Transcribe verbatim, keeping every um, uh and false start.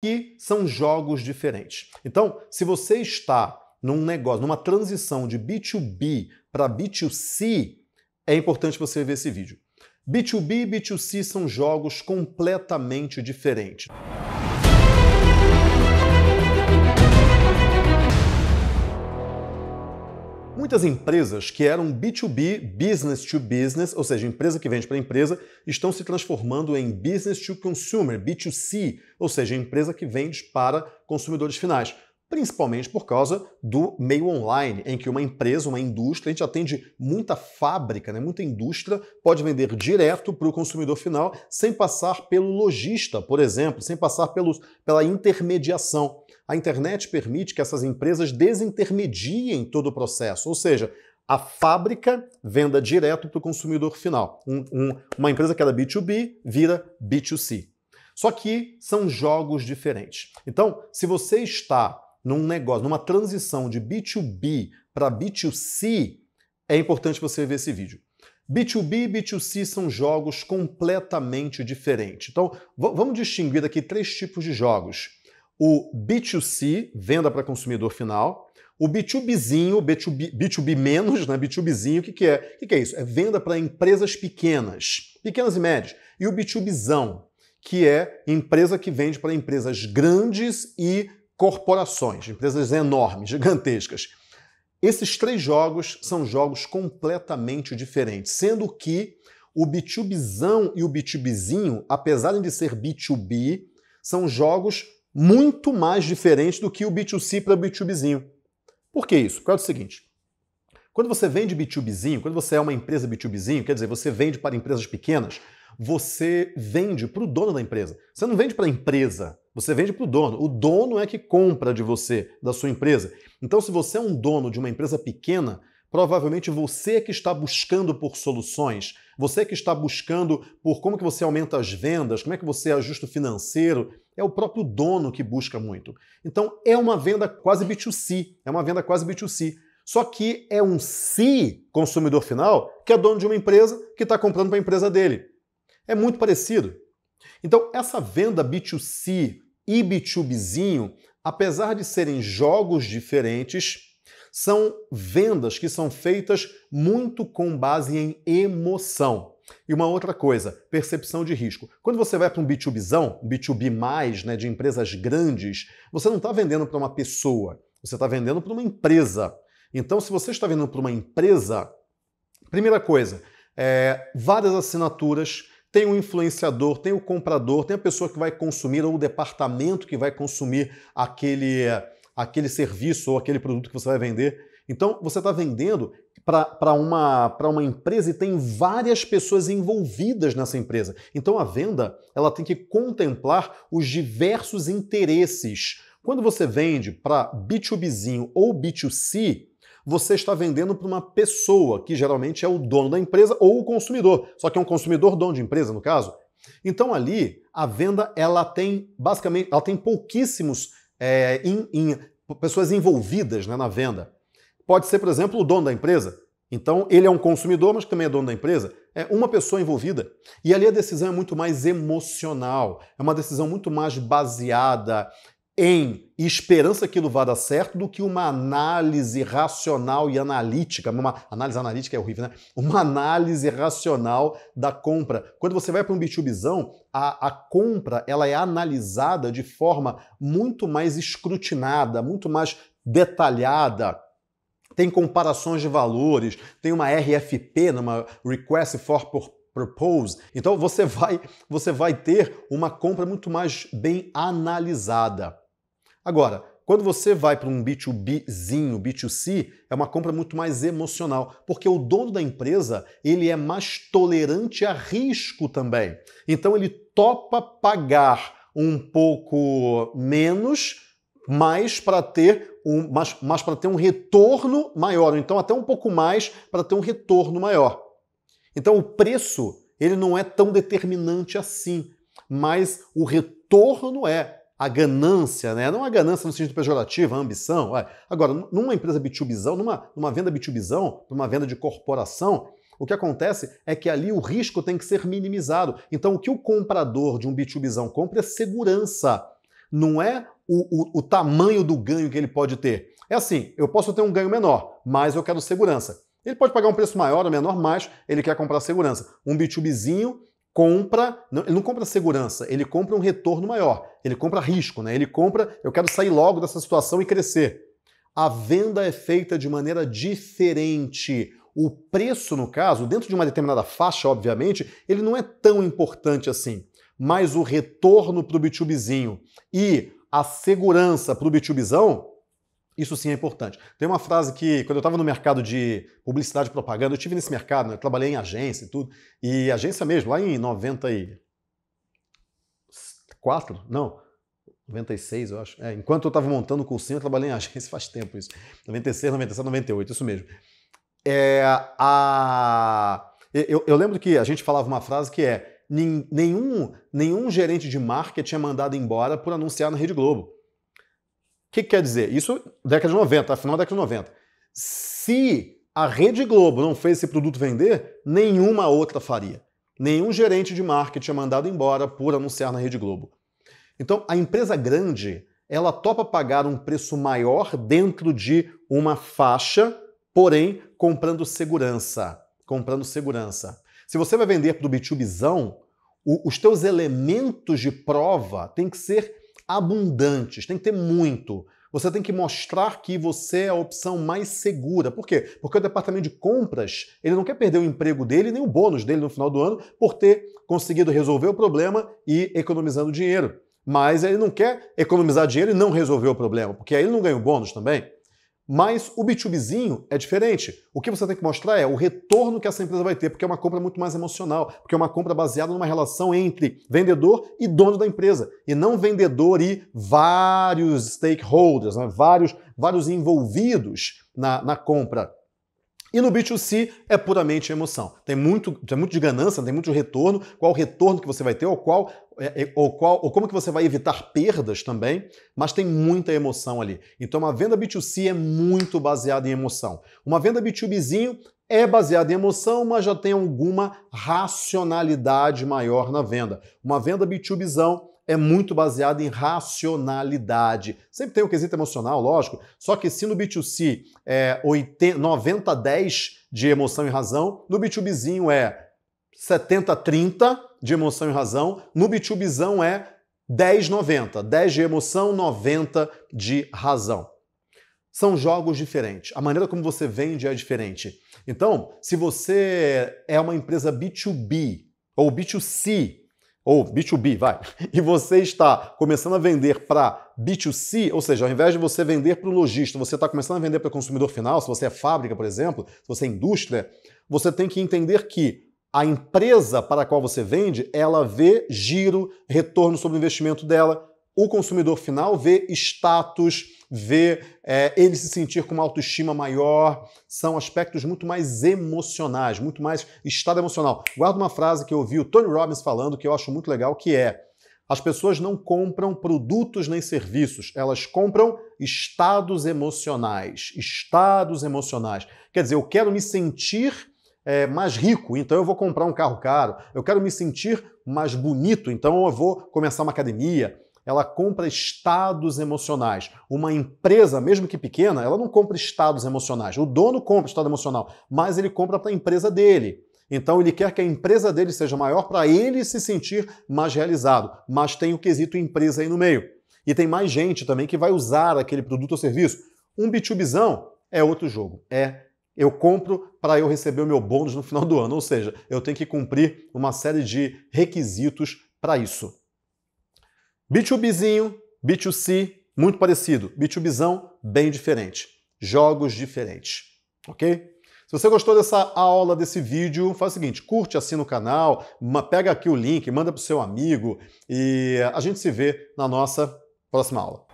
que são jogos diferentes. Então, se você está num negócio, numa transição de B dois B para B dois C, é importante você ver esse vídeo. B dois B e B dois C são jogos completamente diferentes. Muitas empresas que eram B dois B, business to business, ou seja, empresa que vende para empresa, estão se transformando em business to consumer, B dois C, ou seja, empresa que vende para consumidores finais, principalmente por causa do meio online, em que uma empresa, uma indústria, a gente atende muita fábrica, né? Muita indústria pode vender direto para o consumidor final, sem passar pelo lojista, por exemplo, sem passar pelos, pela intermediação. A internet permite que essas empresas desintermediem todo o processo, ou seja, a fábrica venda direto para o consumidor final. Um, um, uma empresa que era B dois B vira B dois C. Só que são jogos diferentes. Então, se você está num negócio, numa transição de B dois B para B dois C, é importante você ver esse vídeo. B dois B e B dois C são jogos completamente diferentes. Então, vamos distinguir aqui três tipos de jogos. O B dois C, venda para consumidor final. O B dois Bzinho, B dois B, B dois B menos, né? B dois Bzinho, o que, que é? O que, que é isso? É venda para empresas pequenas, pequenas e médias. E o B dois Bzão, que é empresa que vende para empresas grandes e corporações, empresas enormes, gigantescas. Esses três jogos são jogos completamente diferentes, sendo que o B dois Bzão e o B dois Bzinho, apesar de ser B dois B, são jogos muito mais diferentes do que o B dois C para o B dois Bzinho. Por que isso? Porque é o seguinte, quando você vende B dois Bzinho, quando você é uma empresa B dois Bzinho, quer dizer, você vende para empresas pequenas, você vende para o dono da empresa. Você não vende para a empresa, você vende para o dono. O dono é que compra de você, da sua empresa. Então, se você é um dono de uma empresa pequena, provavelmente você é que está buscando por soluções, você é que está buscando por como que você aumenta as vendas, como é que você ajusta o financeiro. É o próprio dono que busca muito. Então, é uma venda quase B dois C, é uma venda quase B dois C. Só que é um C, consumidor final, que é dono de uma empresa que está comprando para a empresa dele. É muito parecido. Então, essa venda B dois C e B dois Bzinho, apesar de serem jogos diferentes, são vendas que são feitas muito com base em emoção. E uma outra coisa, percepção de risco. Quando você vai para um B dois Bzão, B dois B mais, né, de empresas grandes, você não está vendendo para uma pessoa, você está vendendo para uma empresa. Então, se você está vendendo para uma empresa, primeira coisa, é, várias assinaturas, tem o influenciador, tem o comprador, tem a pessoa que vai consumir ou o departamento que vai consumir aquele, aquele serviço ou aquele produto que você vai vender. Então, você está vendendo para uma, para uma empresa e tem várias pessoas envolvidas nessa empresa. Então, a venda ela tem que contemplar os diversos interesses. Quando você vende para B dois Bzinho ou B dois C, você está vendendo para uma pessoa, que geralmente é o dono da empresa ou o consumidor, só que é um consumidor dono de empresa, no caso. Então ali, a venda, ela tem, basicamente, ela tem pouquíssimos é, in, in, pessoas envolvidas, né, na venda. Pode ser, por exemplo, o dono da empresa. Então, ele é um consumidor, mas também é dono da empresa. É uma pessoa envolvida. E ali a decisão é muito mais emocional, é uma decisão muito mais baseada em esperança que aquilo vá dar certo do que uma análise racional e analítica. Uma análise analítica é horrível, né? Uma análise racional da compra. Quando você vai para um B dois Bzão, a, a compra ela é analisada de forma muito mais escrutinada, muito mais detalhada. Tem comparações de valores, tem uma R F P, uma Request for Proposal, Propose. Então você vai, você vai ter uma compra muito mais bem analisada. Agora, quando você vai para um B dois Bzinho, B dois C, é uma compra muito mais emocional, porque o dono da empresa ele é mais tolerante a risco também. Então ele topa pagar um pouco menos, mas para ter um, mas, mas para ter um retorno maior, então até um pouco mais para ter um retorno maior. Então o preço ele não é tão determinante assim, mas o retorno é. A ganância, né? Não a ganância no sentido pejorativo, a ambição. Ué. Agora, numa empresa B dois Bzão, numa, numa venda B dois Bzão, numa venda de corporação, o que acontece é que ali o risco tem que ser minimizado. Então, o que o comprador de um B dois Bzão compra é segurança. não é o, o, o tamanho do ganho que ele pode ter. É assim, eu posso ter um ganho menor, mas eu quero segurança. Ele pode pagar um preço maior ou menor, mas ele quer comprar segurança. Um B dois Bzinho compra, não, ele não compra segurança, ele compra um retorno maior, ele compra risco, né? Ele compra, eu quero sair logo dessa situação e crescer. A venda é feita de maneira diferente. O preço, no caso, dentro de uma determinada faixa, obviamente, ele não é tão importante assim. Mas o retorno para o B dois Bzinho e a segurança para o B dois Bzão, isso sim é importante. Tem uma frase que, quando eu estava no mercado de publicidade e propaganda, eu estive nesse mercado, né? Eu trabalhei em agência e tudo, e agência mesmo, lá em noventa e quatro, não, noventa e seis, eu acho. É, enquanto eu estava montando o cursinho, eu trabalhei em agência, faz tempo isso. noventa e seis, noventa e sete, noventa e oito, isso mesmo. É, a... eu, eu lembro que a gente falava uma frase que é nenhum, nenhum gerente de marketing é mandado embora por anunciar na Rede Globo. O que, que quer dizer? Isso década de noventa, final da década de noventa. Se a Rede Globo não fez esse produto vender, nenhuma outra faria. Nenhum gerente de marketing é mandado embora por anunciar na Rede Globo. Então, a empresa grande, ela topa pagar um preço maior dentro de uma faixa, porém, comprando segurança. Comprando segurança. Se você vai vender para o B dois Bzão, os teus elementos de prova têm que ser abundantes, tem que ter muito. Você tem que mostrar que você é a opção mais segura. Por quê? Porque o departamento de compras, ele não quer perder o emprego dele nem o bônus dele no final do ano por ter conseguido resolver o problema e economizando dinheiro. Mas ele não quer economizar dinheiro e não resolver o problema, porque aí ele não ganha o bônus também. Mas o B dois Bzinho é diferente. O que você tem que mostrar é o retorno que essa empresa vai ter, porque é uma compra muito mais emocional, porque é uma compra baseada numa relação entre vendedor e dono da empresa, e não vendedor e vários stakeholders, né? vários, vários envolvidos na, na compra. E no B dois C é puramente emoção. Tem muito, tem muito de ganância, tem muito de retorno, qual o retorno que você vai ter, ou qual... Ou, qual, ou como que você vai evitar perdas também, mas tem muita emoção ali. Então uma venda B dois C é muito baseada em emoção. Uma venda B dois Bzinho é baseada em emoção, mas já tem alguma racionalidade maior na venda. Uma venda B dois Bzão é muito baseada em racionalidade. Sempre tem um quesito emocional, lógico, só que se no B dois C é noventa a dez de emoção e razão, no B dois Bzinho é setenta a trinta de emoção e razão, no B dois Bzão é dez a noventa, dez de emoção, noventa de razão. São jogos diferentes, a maneira como você vende é diferente. Então, se você é uma empresa B dois B ou B dois C, ou B dois B, vai, e você está começando a vender para B dois C, ou seja, ao invés de você vender para o lojista, você está começando a vender para o consumidor final, se você é fábrica, por exemplo, se você é indústria, você tem que entender que a empresa para a qual você vende, ela vê giro, retorno sobre o investimento dela. O consumidor final vê status, vê é, ele se sentir com uma autoestima maior. São aspectos muito mais emocionais, muito mais estado emocional. Guarda uma frase que eu ouvi o Tony Robbins falando, que eu acho muito legal, que é: as pessoas não compram produtos nem serviços, elas compram estados emocionais. Estados emocionais. Quer dizer, eu quero me sentir... É, mais rico, então eu vou comprar um carro caro. Eu quero me sentir mais bonito, então eu vou começar uma academia. Ela compra estados emocionais. Uma empresa, mesmo que pequena, ela não compra estados emocionais. O dono compra estado emocional, mas ele compra para a empresa dele. Então ele quer que a empresa dele seja maior para ele se sentir mais realizado. Mas tem o quesito empresa aí no meio. E tem mais gente também que vai usar aquele produto ou serviço. Um B dois Bzão é outro jogo, é eu compro para eu receber o meu bônus no final do ano, ou seja, eu tenho que cumprir uma série de requisitos para isso. B dois Bzinho, B dois C, muito parecido. B dois Bzão, bem diferente. Jogos diferentes, ok? Se você gostou dessa aula, desse vídeo, faz o seguinte, curte, assina o canal, pega aqui o link, manda para o seu amigo e a gente se vê na nossa próxima aula.